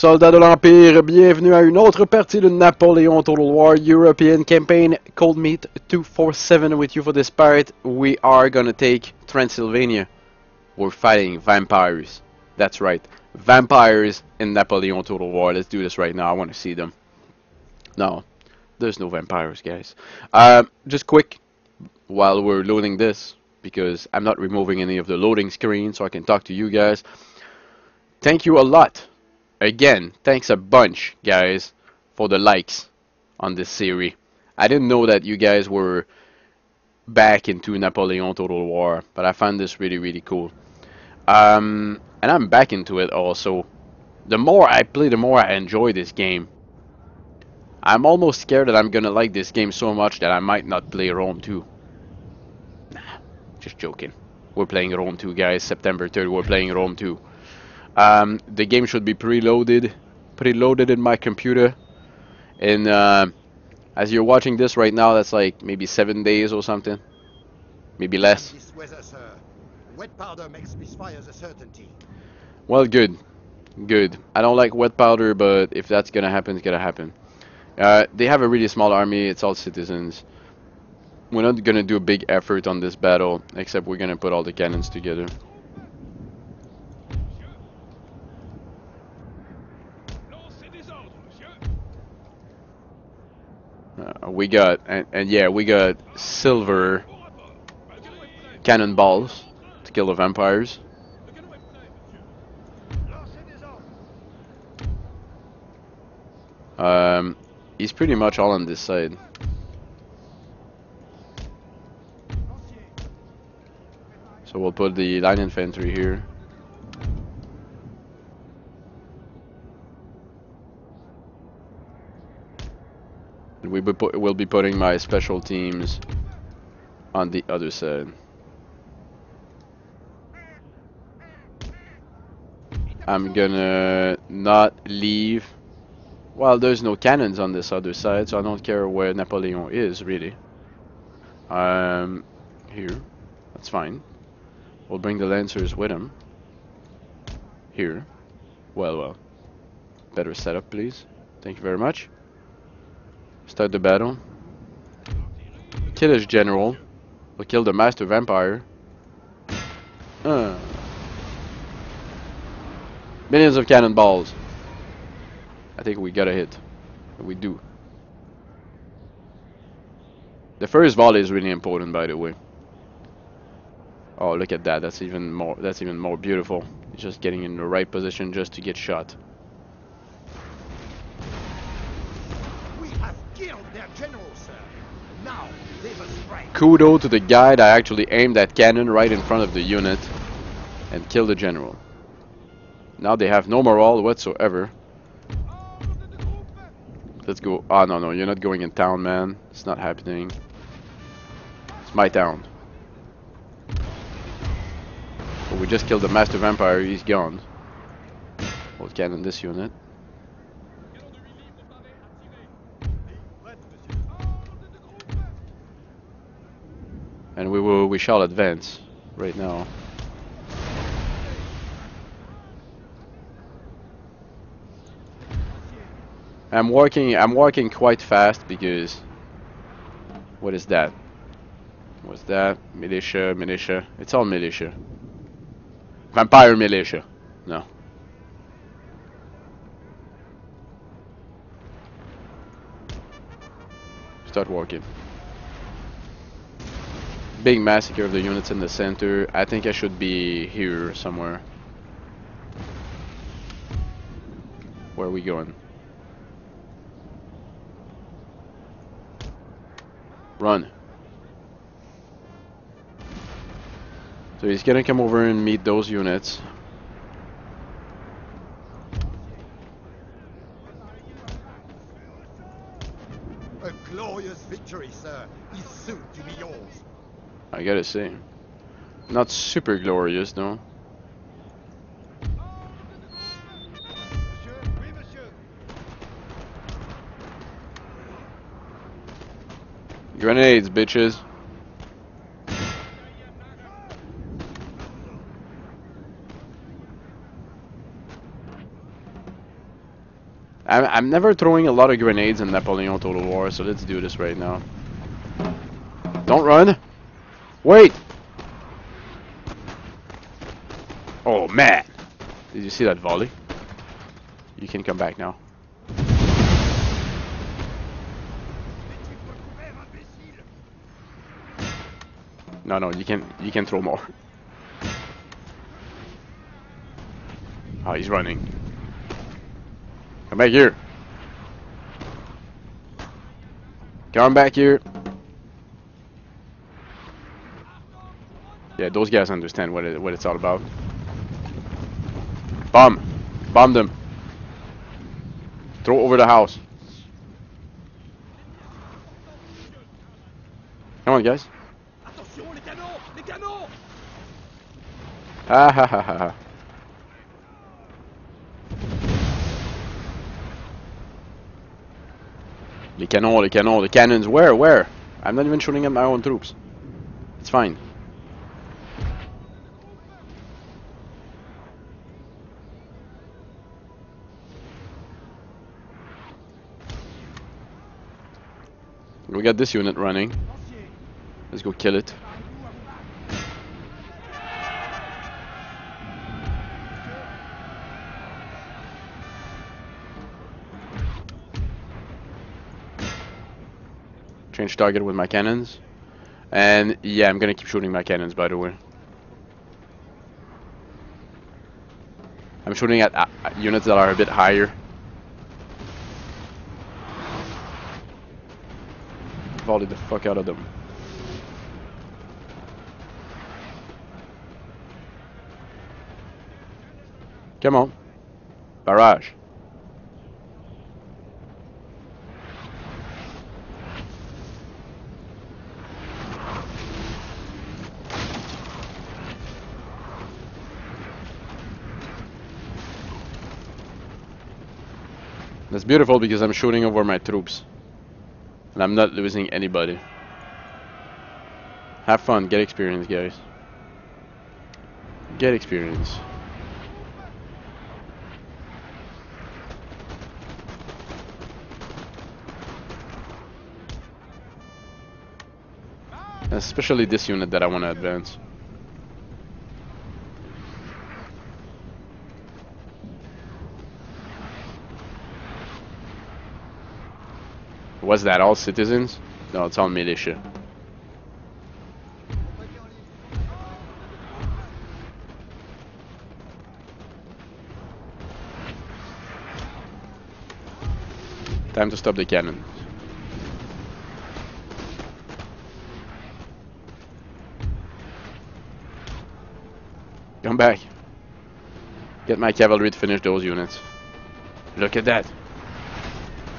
Soldats de l'Empire, bienvenue à une autre partie de Napoleon Total War European Campaign. ColdMeat247 with you for this part. We are gonna take Transylvania. We're fighting vampires. That's right, vampires in Napoleon Total War. Let's do this right now. I want to see them. No, there's no vampires, guys. Just quick, while we're loading this, because I'm not removing any of the loading screen so I can talk to you guys. Thank you a lot. Again, thanks a bunch, guys, for the likes on this series. I didn't know that you guys were back into Napoleon Total War, but I found this really, really cool. And I'm back into it also. The more I play, the more I enjoy this game. I'm almost scared that I'm gonna like this game so much that I might not play Rome 2. Nah, just joking. We're playing Rome 2, guys. September 3rd, we're playing Rome 2. The game should be preloaded in my computer, and as you're watching this right now, that's like maybe 7 days or something, maybe less. This weather, sir. Wet powder makes misfires a certainty. Well, good. I don't like wet powder, but if that's gonna happen, it's gonna happen. They have a really small army. It's all citizens. We're not gonna do a big effort on this battle, except we're gonna put all the cannons together. We got, and yeah, we got silver cannonballs to kill the vampires. He's pretty much all on this side. So we'll put the line infantry here. We will be putting my special teams on the other side. I'm gonna not leave. Well, there's no cannons on this other side, so I don't care where Napoleon is, really. Here. That's fine. We'll bring the lancers with him. Here. Well. Better setup, please. Thank you very much. Start the battle. Kill his general. We'll kill the master vampire. Millions of cannonballs. I think we got a hit. We do. The first volley is really important, by the way. Oh, look at that. That's even more beautiful. It's just getting in the right position just to get shot. Kudos to the guy that actually aimed that cannon right in front of the unit and killed the general. Now they have no morale whatsoever. Let's go. Oh, no, you're not going in town, man. It's not happening. It's my town. But we just killed the master vampire. He's gone. We'll cannon this unit. And we shall advance right now. I'm working quite fast because what is that? What's that? Militia. It's all militia. Vampire militia. No. Start walking. Big massacre of the units in the center. I think I should be here somewhere. Where are we going? Run. So he's gonna come over and meet those units. A glorious victory, sir, is soon to be yours. I gotta say, not super glorious, no. Grenades, bitches. I'm never throwing a lot of grenades in Napoleon Total War, so let's do this right now. Don't run! Wait! Oh man! Did you see that volley? You can come back now. No, no, you can throw more. Oh, he's running. Come back here. Come back here. Yeah, those guys understand what it's all about. Bomb. Bomb them. Throw over the house. Come on, guys. Ah, ha, ha, ha, ha. Les canons, les canons, the cannons. Where? I'm not even shooting at my own troops. It's fine. We got this unit running. Let's go kill it. Change target with my cannons. And yeah, I'm gonna keep shooting my cannons, by the way. I'm shooting at units that are a bit higher. Volley the fuck out of them. Come on. Barrage. That's beautiful because I'm shooting over my troops. And I'm not losing anybody. Have fun, get experience, guys. Get experience. Especially this unit that I want to advance. Was that all citizens? No, it's all militia. Time to stop the cannons. Come back. Get my cavalry to finish those units. Look at that.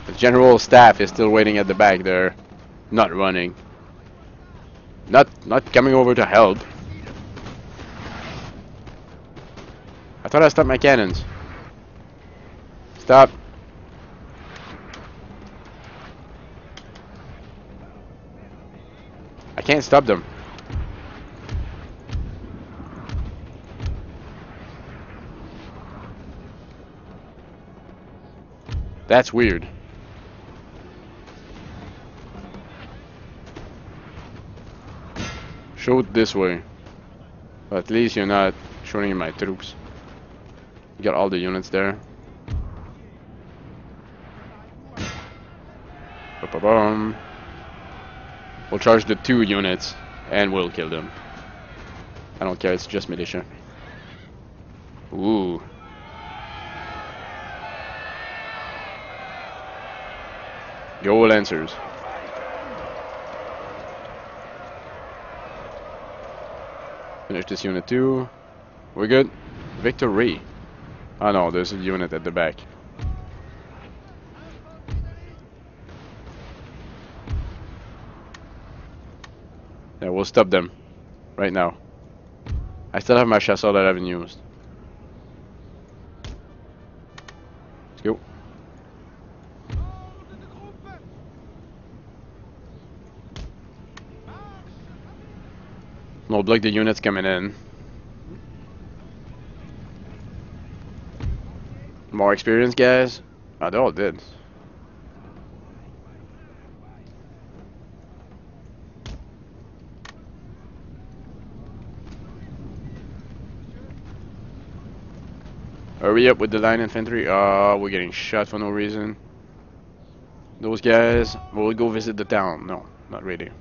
The general staff is still waiting at the back there, not running, not coming over to help. I thought I stopped my cannons. Stop. I can't stop them. That's weird. Shoot this way. But at least you're not shooting my troops. You got all the units there. Ba-ba-bum. We'll charge the two units and we'll kill them. I don't care, it's just militia. Ooh. Go Lancers. Finish this unit too. We're good. Victory. Oh no, there's a unit at the back. Yeah, we'll stop them. Right now. I still have my chasseur that I haven't used. Let's go. We'll block the units coming in. More experience, guys. Oh, they all did. Are we up with the line infantry? We're getting shot for no reason. Those guys, we'll go visit the town. No, not really.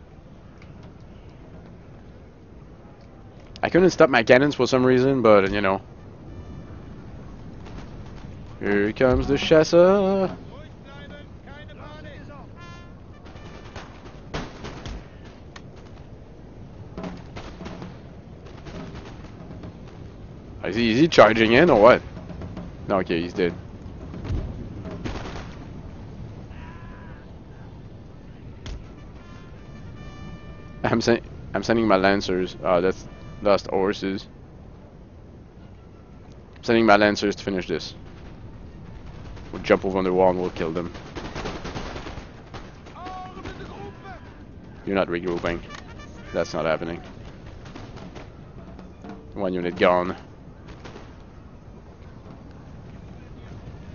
I couldn't stop my cannons for some reason, but you know. Here comes the chasseur. Is he charging in or what? No, okay, he's dead. I'm sending my lancers. That's lost horses. I'm sending my lancers to finish this. We'll jump over on the wall and we'll kill them. You're not regrouping. That's not happening. One unit gone.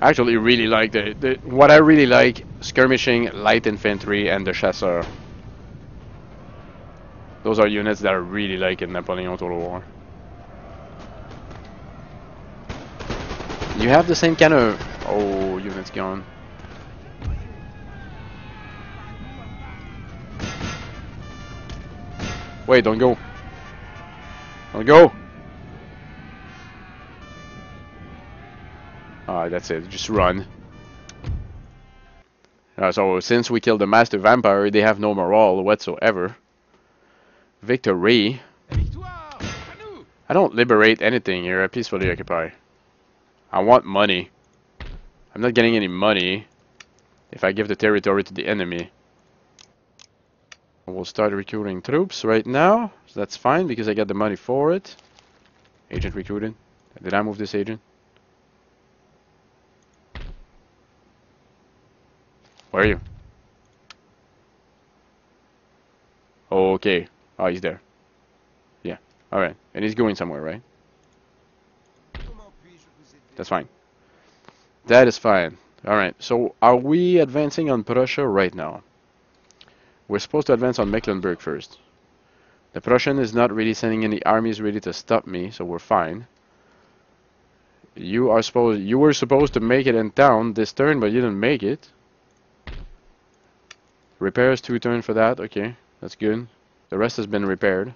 I actually really like what I really like, skirmishing, light infantry, and the chasseur. Those are units that I really like in Napoleon Total War. You have the same kind of... Oh, unit's gone. Wait, don't go. Don't go! Alright, that's it. Just run. So, since we killed the Master Vampire, they have no morale whatsoever. Victory. I don't liberate anything here. I peacefully occupy. I want money. I'm not getting any money if I give the territory to the enemy. We'll start recruiting troops right now. So that's fine because I got the money for it. Agent recruited. Did I move this agent? Where are you? Okay. Oh, he's there. Yeah. Alright. And he's going somewhere, right? That's fine. That is fine. Alright. So, are we advancing on Prussia right now? We're supposed to advance on Mecklenburg first. The Prussian is not really sending any armies ready to stop me, so we're fine. You were supposed to make it in town this turn, but you didn't make it. Repairs 2 turns for that. Okay, that's good. The rest has been repaired.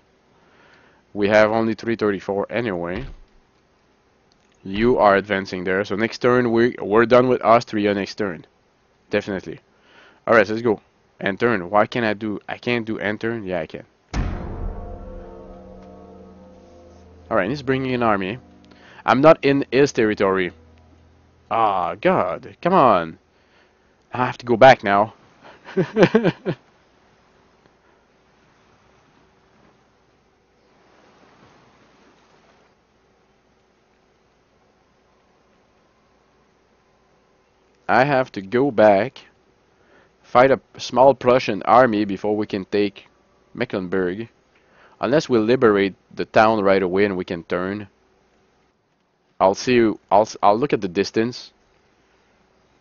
We have only 334 anyway. You are advancing there, so next turn we're done with Austria next turn. Definitely. Alright, so let's go. End turn. Why can't I do... I can't do end turn? Yeah, I can. Alright, he's bringing an army. I'm not in his territory. Ah, God. Come on. I have to go back now. I have to go back, fight a small Prussian army before we can take Mecklenburg, unless we liberate the town right away and we can turn. I'll see you. I'll look at the distance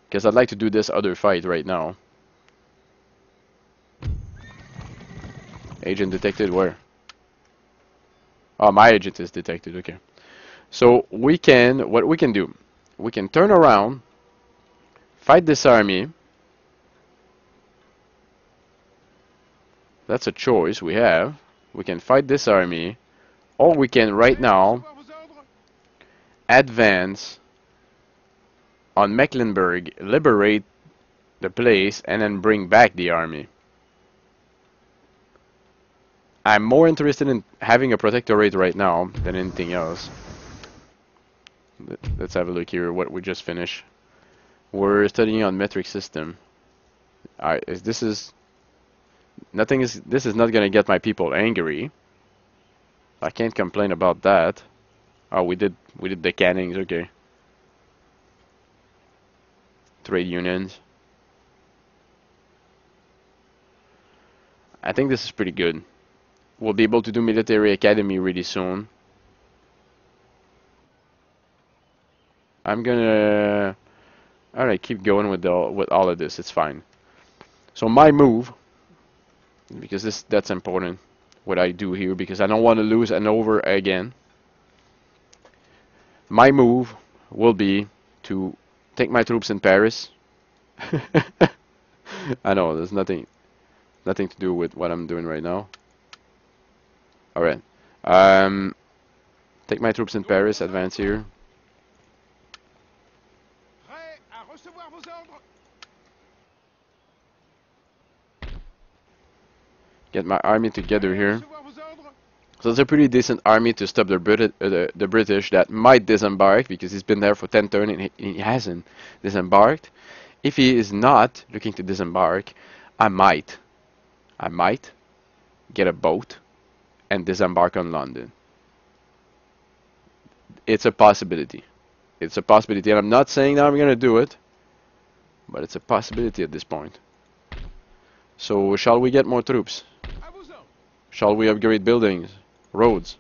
because I'd like to do this other fight right now. Agent detected where? Oh, my agent is detected. Okay, so we can we can turn around, fight this army. That's a choice we have. We can fight this army, or we can right now advance on Mecklenburg, liberate the place, and then bring back the army. I'm more interested in having a protectorate right now than anything else. Let's have a look here what we just finished. We're studying on metric system. Alright, this is... this is not gonna get my people angry. I can't complain about that. Oh, we did the cannings, okay. Trade unions. I think this is pretty good. We'll be able to do military academy really soon. I'm gonna All right, keep going with all of this. It's fine. So my move, because that's important, what I do here, because I don't want to lose an over again. My move will be to take my troops in Paris. I know there's nothing to do with what I'm doing right now. All right, take my troops in Paris, advance here. Get my army together here. So it's a pretty decent army to stop the British that might disembark, because he's been there for 10 turns and he hasn't disembarked. If he is not looking to disembark, I might get a boat and disembark on London. It's a possibility. It's a possibility, and I'm not saying that I'm going to do it, but it's a possibility at this point. So shall we get more troops? Shall we upgrade buildings, roads?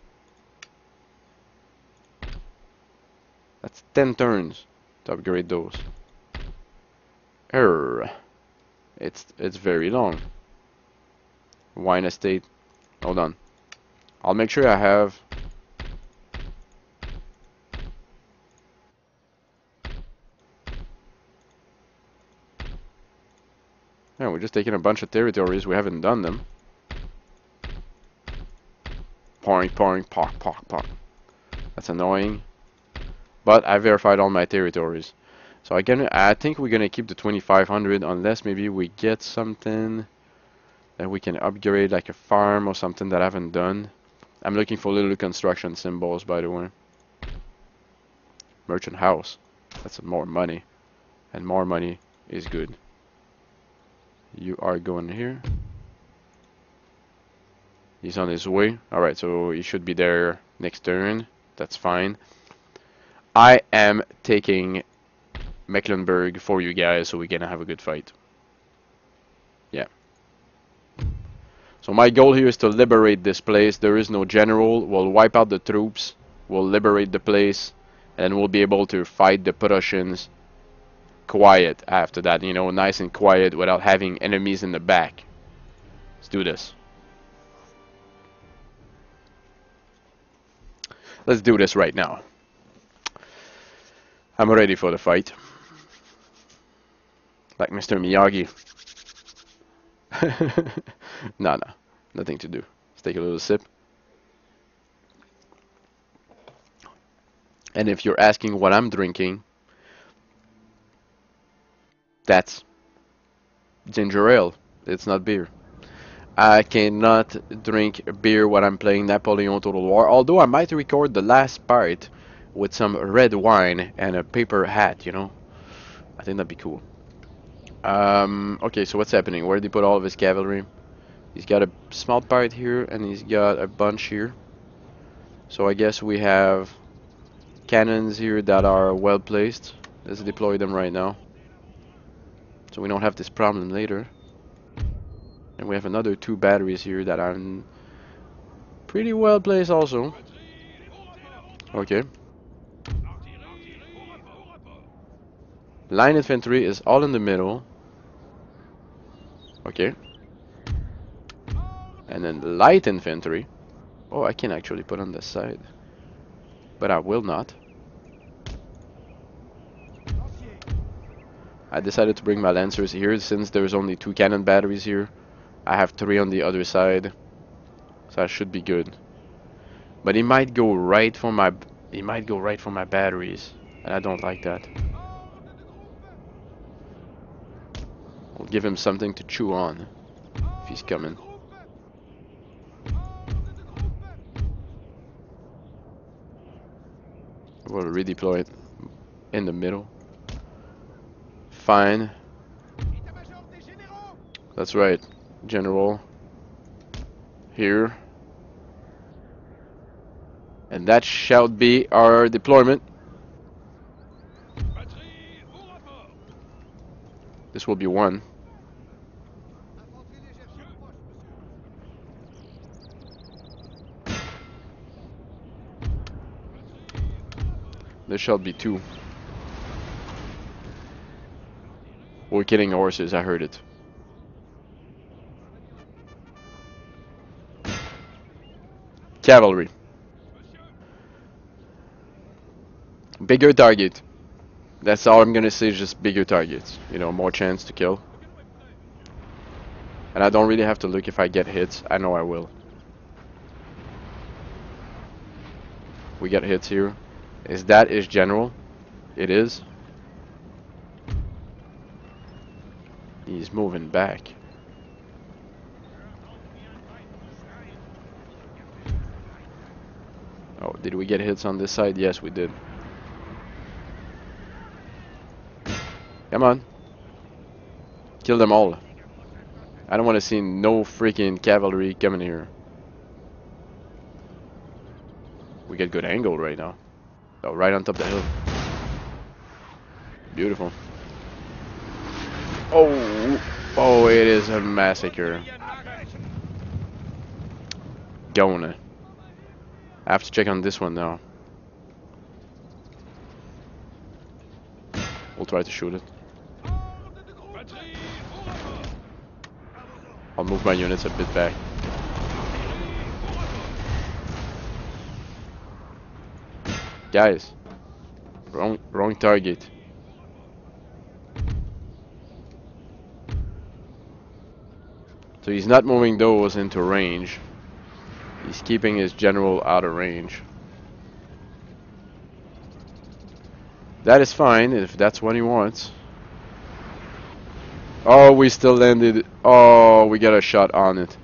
That's 10 turns to upgrade those. Error. It's very long. Wine estate. Hold on. I'll make sure I have. Yeah, we're just taking a bunch of territories. We haven't done them. Pouring, pouring, park, park, park. That's annoying. But I verified all my territories. So again, I think we're gonna keep the 2500 unless maybe we get something that we can upgrade, like a farm or something that I haven't done. I'm looking for little construction symbols, by the way. Merchant house. That's more money. And more money is good. You are going here. He's on his way. Alright, so he should be there next turn. That's fine. I am taking Mecklenburg for you guys, so we're gonna have a good fight. Yeah. So my goal here is to liberate this place. There is no general. We'll wipe out the troops. We'll liberate the place, and we'll be able to fight the Prussians quiet after that. You know, nice and quiet without having enemies in the back. Let's do this. Let's do this right now. I'm ready for the fight. Like Mr. Miyagi. No, nothing to do. Let's take a little sip. And if you're asking what I'm drinking, that's ginger ale. It's not beer. I cannot drink beer when I'm playing Napoleon Total War, although I might record the last part with some red wine and a paper hat, you know. I think that'd be cool. Okay, so what's happening? Where did he put all of his cavalry? He's got a small part here, and he's got a bunch here. So I guess we have cannons here that are well placed. Let's deploy them right now, so we don't have this problem later. And we have another 2 batteries here that are pretty well placed also. Okay. Line infantry is all in the middle. Okay. And then light infantry. Oh, I can actually put on this side, but I will not. I decided to bring my lancers here since there's only 2 cannon batteries here. I have 3 on the other side, so I should be good. But he might go right for my batteries, and I don't like that. I'll give him something to chew on if he's coming. We'll redeploy it in the middle. Fine. That's right. General here. And that shall be our deployment. This will be one. This shall be 2. We're killing horses, I heard it. Cavalry. Bigger target. That's all I'm gonna say, just bigger targets. You know, more chance to kill. And I don't really have to look if I get hits. I know I will. We got hits here. Is that his general? It is. He's moving back. Oh, did we get hits on this side? Yes, we did. Come on. Kill them all. I don't want to see no freaking cavalry coming here. We get good angle right now. Oh, right on top of the hill. Beautiful. Oh, oh, it is a massacre. Gonna. I have to check on this one now. We'll try to shoot it. I'll move my units a bit back. Guys, wrong target. So he's not moving those into range. He's keeping his general out of range. That is fine if that's what he wants. Oh, we still landed. Oh, we got a shot on it.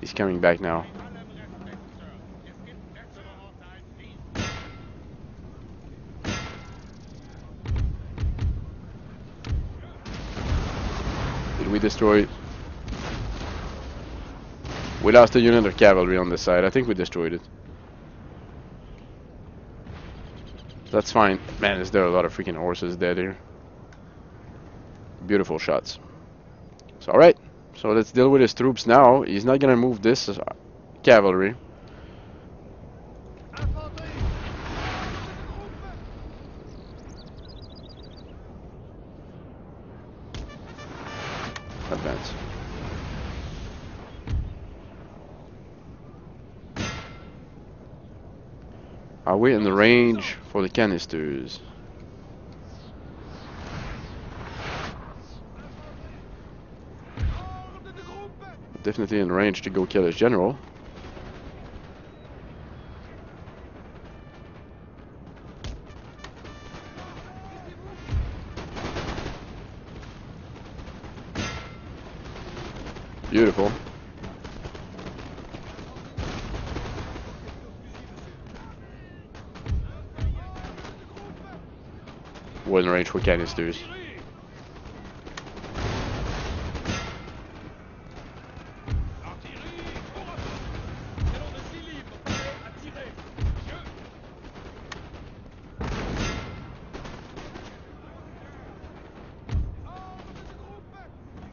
He's coming back now. Did we destroy it? We lost a unit of cavalry on the side. I think we destroyed it. That's fine. Man, is there a lot of freaking horses dead here. Beautiful shots. So, alright. So, let's deal with his troops now. He's not going to move this cavalry. Advance. Are we in the range for the canisters? Definitely in range to go kill his general. Beautiful. We're in range for canisters.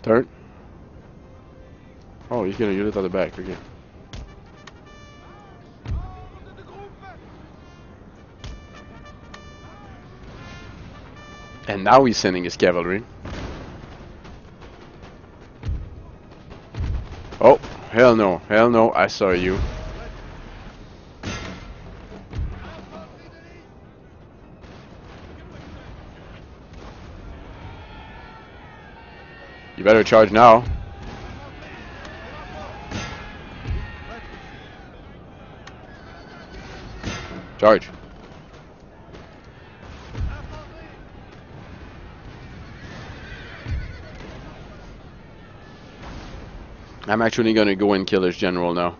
Turn. Oh, he's gonna unit on the back again. And now he's sending his cavalry. Oh, hell no, hell no, I saw you. You better charge now. Charge. I'm actually going to go and kill his general now.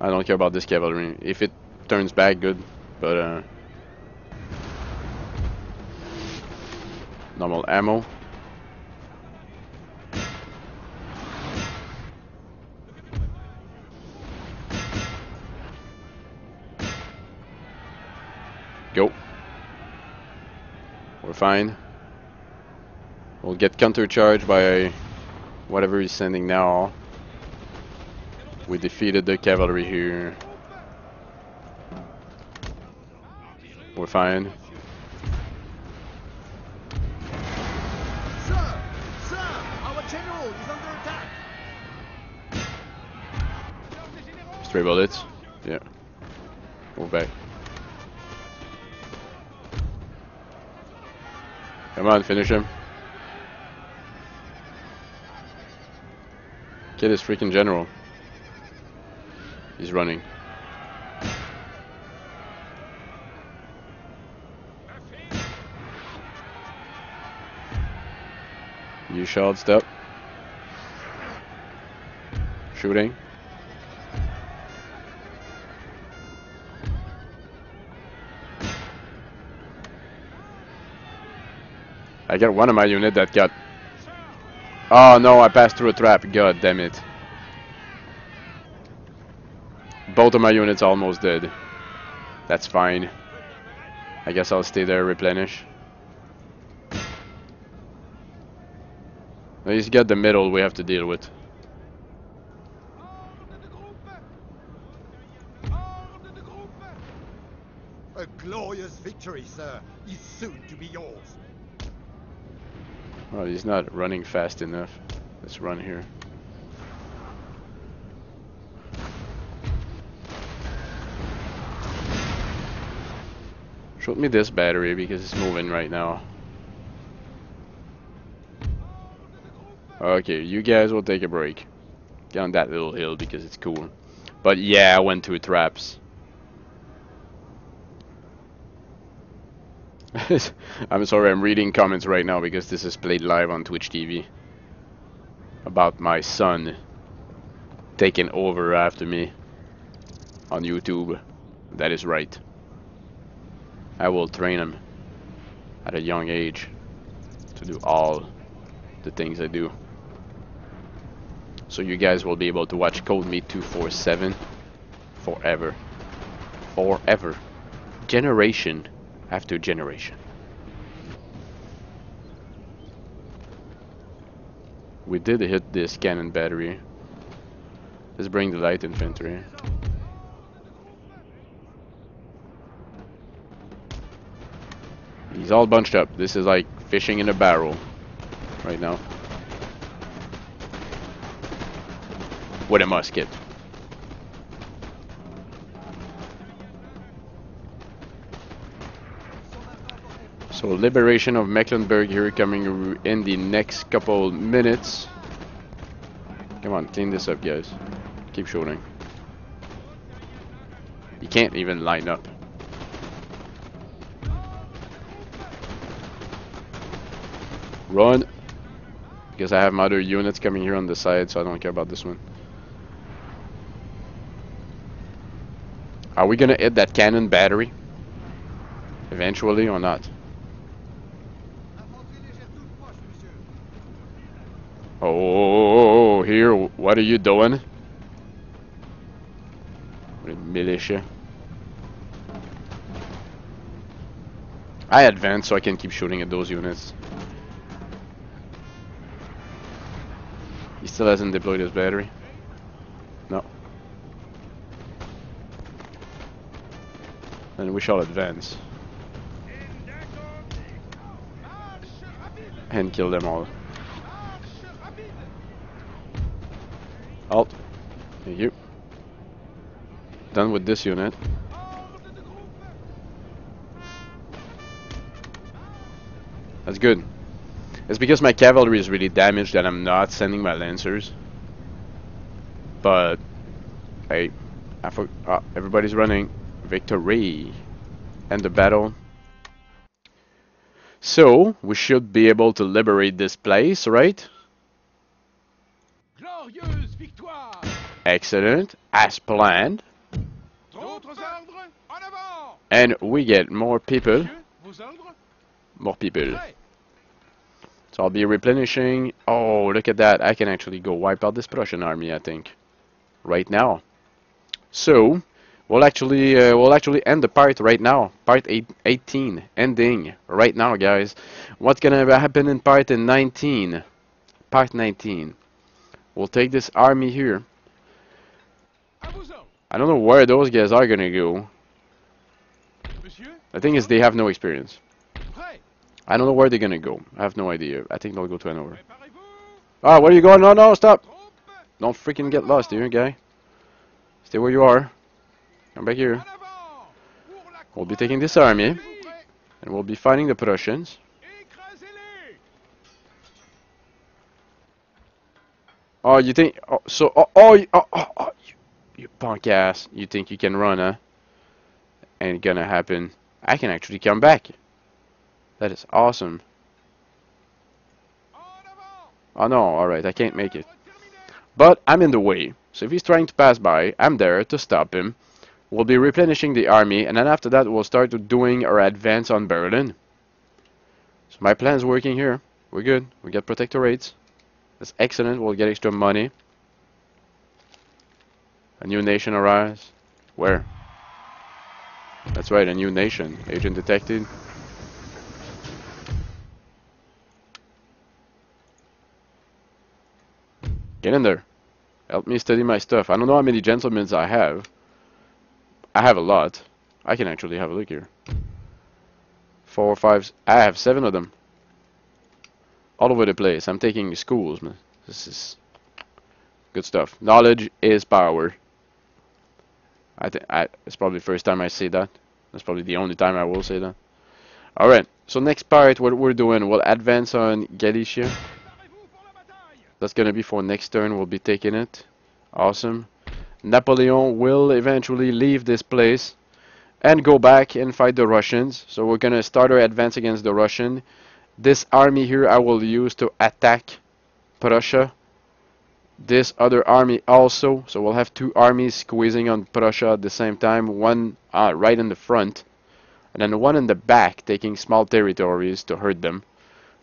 I don't care about this cavalry. If it turns back, good. But, normal ammo. Go. We're fine. We'll get countercharged by whatever he's sending now. We defeated the cavalry here. We're fine. Sir! Sir! Our general is under attack! Stray bullets. Yeah. Go back. Come on, finish him. Get his freaking general. He's running. You shall step. Shooting. I got one of my unit that got... Oh no, I passed through a trap. God damn it. Both of my units almost dead. That's fine. I guess I'll stay there, replenish. He's got the middle we have to deal with. A glorious victory, sir, is soon to be yours. Well, he's not running fast enough. Let's run here. Shoot me this battery because it's moving right now. Okay, you guys will take a break down that little hill because it's cool. But yeah, I went to traps. I'm sorry, I'm reading comments right now because this is played live on Twitch TV. About my son taking over after me on YouTube. That is right. I will train him at a young age to do all the things I do. So you guys will be able to watch ColdMeat247 forever. Forever. Generation after generation. We did hit this cannon battery. Let's bring the light infantry. He's all bunched up. This is like fishing in a barrel right now. With a musket. So liberation of Mecklenburg here coming in the next couple minutes. Come on, clean this up, guys. Keep shooting. You can't even line up. Run. Because I have my other units coming here on the side, so I don't care about this one. Are we gonna hit that cannon battery eventually or not? Oh, here, what are you doing? Militia. I advance so I can keep shooting at those units. He still hasn't deployed his battery. No. Then we shall advance. And kill them all. Alt. Thank you. Done with this unit. That's good. It's because my cavalry is really damaged that I'm not sending my lancers. But hey, everybody's running. Victory. End the battle. So we should be able to liberate this place, right? Glorieuse victoire. Excellent, as planned. And we get more people. More people. So I'll be replenishing. Oh, look at that. I can actually go wipe out this Prussian army, I think. Right now. So, we'll actually end the part right now. Part 18. Ending. Right now, guys. What's going to happen in part 19? Part 19. We'll take this army here. I don't know where those guys are going to go. The thing is, they have no experience. I don't know where they're gonna go. I have no idea. I think they'll go to anywhere. Ah, where are you going? No, no, stop! Don't freaking get lost, you guy. Stay where you are. Come back here. We'll be taking this army. And we'll be fighting the Prussians. Oh, you think... Oh, so... Oh, oh, oh, oh, oh you punk ass. You think you can run, huh? Ain't gonna happen. I can actually come back. That is awesome. Oh no, alright, I can't make it. But I'm in the way. So if he's trying to pass by, I'm there to stop him. We'll be replenishing the army, and then after that we'll start doing our advance on Berlin. So my plan is working here. We're good. We get protectorates. That's excellent. We'll get extra money. A new nation arrives. Where? That's right, a new nation. Agent detected. Get in there. Help me study my stuff. I don't know how many gentlemen I have. I have a lot. I can actually have a look here. 4 or 5. I have 7 of them. All over the place. I'm taking schools, man. This is good stuff. Knowledge is power. It's probably the first time I say that. That's probably the only time I will say that. Alright. So next part, what we're doing, we'll advance on Galicia. That's going to be for next turn. We'll be taking it. Awesome. Napoleon will eventually leave this place and go back and fight the Russians. So we're going to start our advance against the Russian. This army here I will use to attack Prussia. This other army also. So we'll have 2 armies squeezing on Prussia at the same time. One right in the front. And then one in the back taking small territories to hurt them.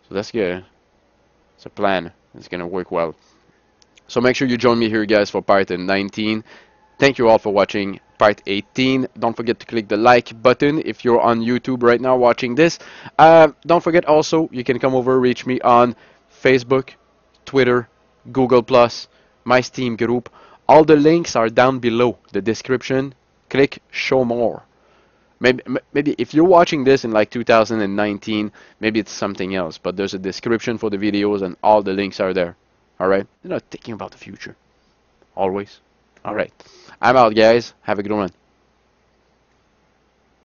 So that's good. It's a plan. It's going to work well. So make sure you join me here, guys, for part 19. Thank you all for watching part 18. Don't forget to click the like button if you're on YouTube right now watching this. Don't forget also, you can come over, reach me on Facebook, Twitter, Google+, my Steam group. All the links are down below the description. Click Show More. Maybe if you're watching this in like 2019, maybe it's something else. But there's a description for the videos and all the links are there. Alright? You're not thinking about the future. Always. Alright. I'm out, guys. Have a good one.